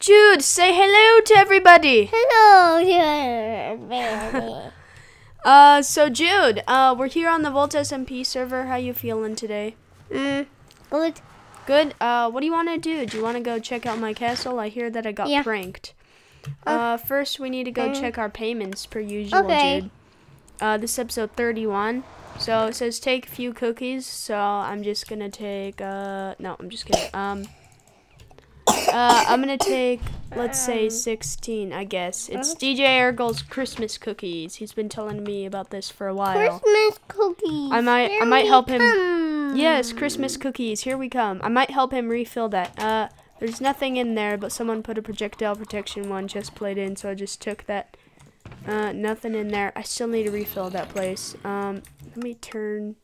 Jude, say hello to everybody. Hello to everybody. So Jude, we're here on the Volt SMP server. How you feeling today? Good. Good. What do you want to do? Do you want to go check out my castle? I hear that I got pranked. First we need to go check our payments per usual, Jude. This is episode 31. So it says take a few cookies. So I'm just gonna take. No, I'm just kidding. I'm gonna take, let's say 16. I guess it's DJ Ergle's Christmas cookies. He's been telling me about this for a while. Christmas cookies. I might help him. Yes, Christmas cookies. Here we come. I might help him refill that. There's nothing in there, but someone put a projectile protection one chest plate in, so I just took that. Nothing in there. I still need to refill that place. Let me turn.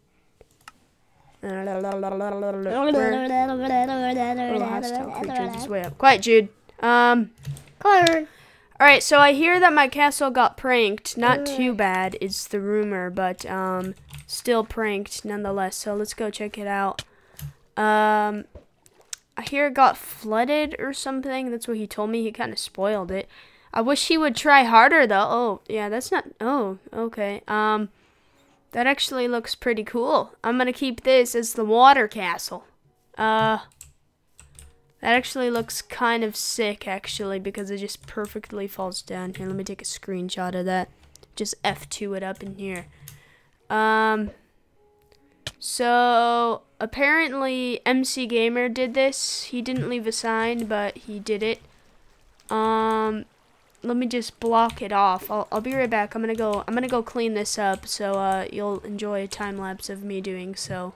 Little hostile creatures is way up. Quiet, Jude. Alright, so I hear that my castle got pranked. Not too bad, it's the rumor, but still pranked nonetheless. So let's go check it out. I hear it got flooded or something. That's what he told me. He kind of spoiled it. I wish he would try harder, though. Oh, yeah, that's not... Oh, okay. That actually looks pretty cool. I'm going to keep this as the water castle. That actually looks kind of sick, actually, because it just perfectly falls down here. Let me take a screenshot of that. Just F2 it up in here. So, apparently, MC Gamer did this. He didn't leave a sign, but he did it. Let me just block it off. I'll be right back. I'm gonna go clean this up, so you'll enjoy a time lapse of me doing so.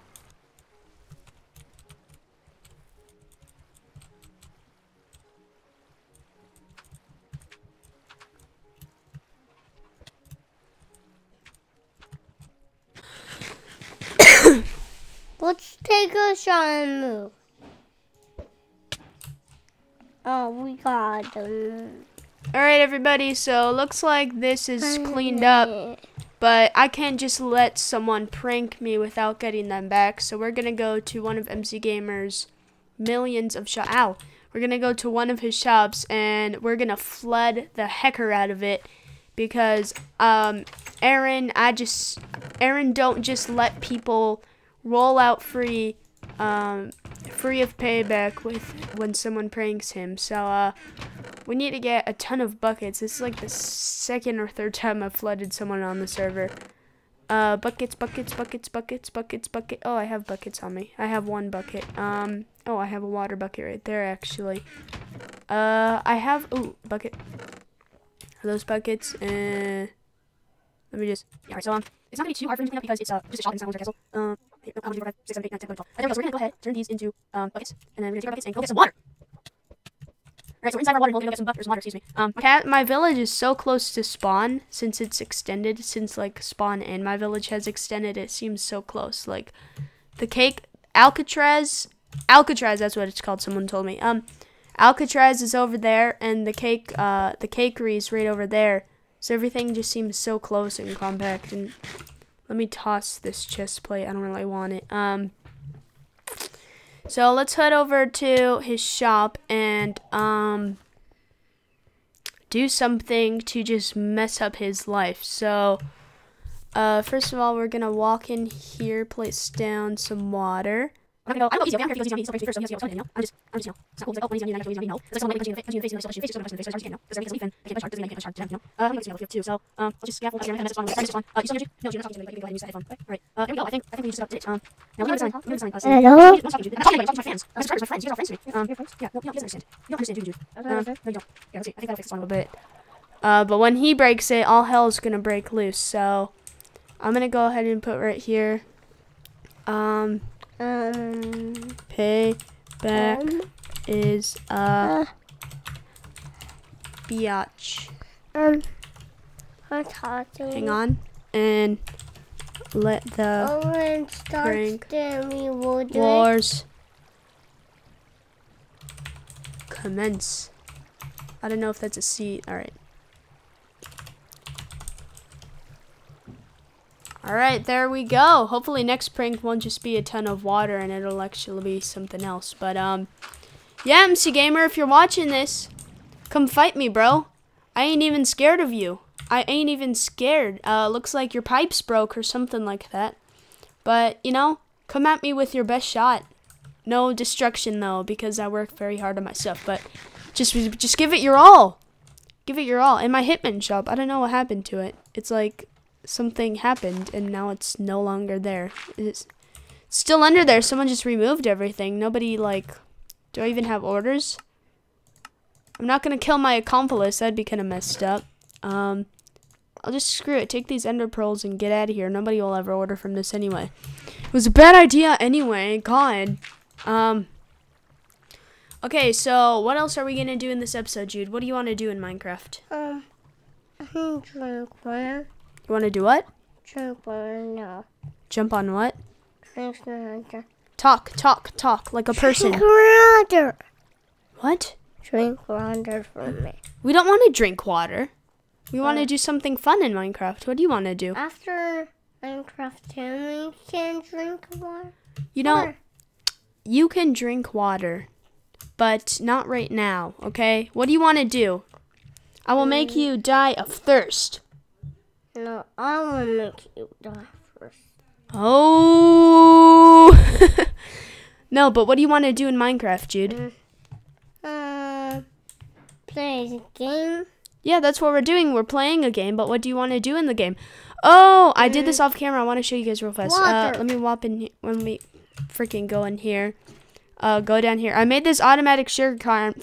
Let's take a shot and move. Oh, we got them. Alright everybody, so looks like this is cleaned up, but I can't just let someone prank me without getting them back, so we're gonna go to one of MC Gamer's millions of shops. Ow! We're gonna go to one of his shops, and we're gonna flood the hecker out of it, because, Aaron don't just let people roll out free, free of payback when someone pranks him, so, we need to get a ton of buckets. This is like the second or third time I've flooded someone on the server. Buckets, buckets, buckets, buckets, buckets, bucket. Oh, I have buckets on me. I have one bucket. Oh, I have a water bucket right there, actually. I have, ooh, bucket. Are those buckets? Let me just, yeah, alright, so, it's not gonna be too hard for me to clean up because it's, just a shop and it's not one's castle. There we go, so we're gonna go ahead, turn these into, buckets, and then we're gonna take our buckets and go get some water. Alright, so we're inside our water hole, we're gonna go get some buckets, water, excuse me. My village is so close to spawn, since it's extended, since, like, spawn and my village has extended, it seems so close. Like, the cake, Alcatraz, that's what it's called, someone told me. Alcatraz is over there, and the cakery is right over there. So everything just seems so close and compact, and let me toss this chest plate, I don't really want it. So let's head over to his shop and do something to just mess up his life. So first of all, we're gonna walk in here, place down some water. I'm gonna go. But when he breaks it, all hell's gonna break loose. So I'm gonna go ahead and put right here. Payback is a biatch. Hang on, and let the prank wars commence. I don't know if that's a C. Alright. Alright, there we go. Hopefully next prank won't just be a ton of water and it'll actually be something else. But, yeah, MC Gamer, if you're watching this, Come fight me, bro. I ain't even scared of you. I ain't even scared. Looks like your pipes broke or something like that. But, you know, come at me with your best shot. No destruction, though, because I work very hard on my stuff. But just give it your all. Give it your all. And my Hitman shop, I don't know what happened to it. It's like something happened, and now it's no longer there. It's still under there. Someone just removed everything. Nobody, like, do I even have orders? I'm not going to kill my accomplice. That'd be kind of messed up. I'll just screw it. Take these ender pearls and get out of here. Nobody will ever order from this anyway. It was a bad idea anyway. God. Okay, so what else are we going to do in this episode, Jude? What do you want to do in Minecraft? I think jump on a corner. You want to do what? Jump on a... Jump on what? Talk. Like a person. What? Drink water for me. We don't want to drink water. We want to do something fun in Minecraft. What do you want to do? After Minecraft 10, we can drink water. You know, you can drink water, but not right now, okay? What do you want to do? I will make you die of thirst. No, I will make you die of thirst. Oh! No, but what do you want to do in Minecraft, Jude? Play the game. Yeah, that's what we're doing. We're playing a game, but what do you want to do in the game? Oh, I did this off camera. I want to show you guys real fast. Let me whop in. Let me freaking go in here. Go down here. I made this automatic sugarcane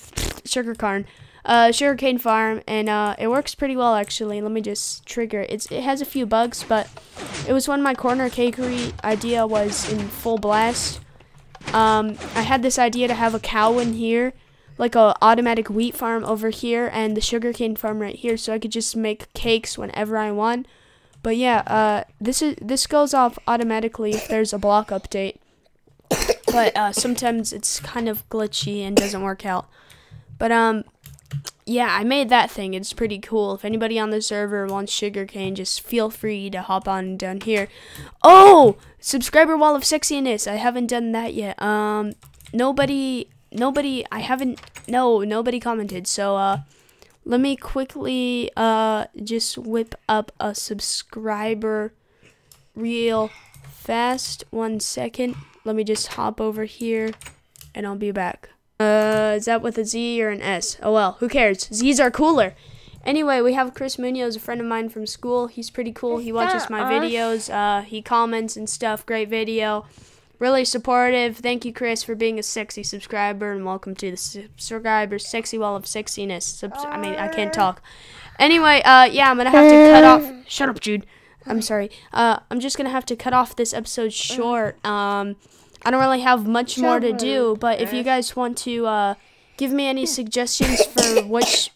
farm, and it works pretty well actually. Let me just trigger it. It has a few bugs, but it was when my corner cakery idea was in full blast. I had this idea to have a cow in here, like a automatic wheat farm over here, and the sugarcane farm right here, so I could just make cakes whenever I want. But yeah, this goes off automatically if there's a block update. But sometimes it's kind of glitchy and doesn't work out. But yeah, I made that thing. It's pretty cool. If anybody on the server wants sugarcane, just feel free to hop on down here. Oh, subscriber wall of sexiness. I haven't done that yet. Nobody commented, so let me quickly just whip up a subscriber real fast. 1 second. Let me just hop over here and I'll be back. Is that with a Z or an S? Oh well, who cares? Z's are cooler. Anyway, we have Chris Munoz, a friend of mine from school. He's pretty cool. He watches my videos. He comments and stuff. Great video. Really supportive. Thank you, Chris, for being a sexy subscriber, and welcome to the subscriber sexy wall of sexiness. I can't talk. Anyway, yeah, I'm gonna have to cut off. Shut up, Jude. I'm sorry. I'm just gonna have to cut off this episode short. I don't really have much more to do, but if you guys want to give me any suggestions for which.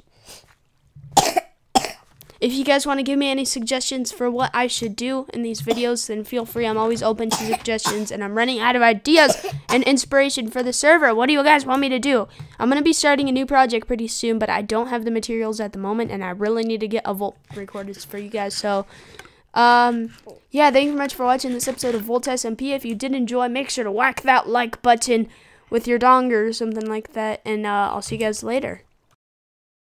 If you guys want to give me any suggestions for what I should do in these videos, then feel free. I'm always open to suggestions, and I'm running out of ideas and inspiration for the server. What do you guys want me to do? I'm going to be starting a new project pretty soon, but I don't have the materials at the moment, and I really need to get a Volt recorded for you guys. So, yeah, thank you very much for watching this episode of Volt SMP. If you did enjoy, make sure to whack that like button with your dong or something like that, and I'll see you guys later.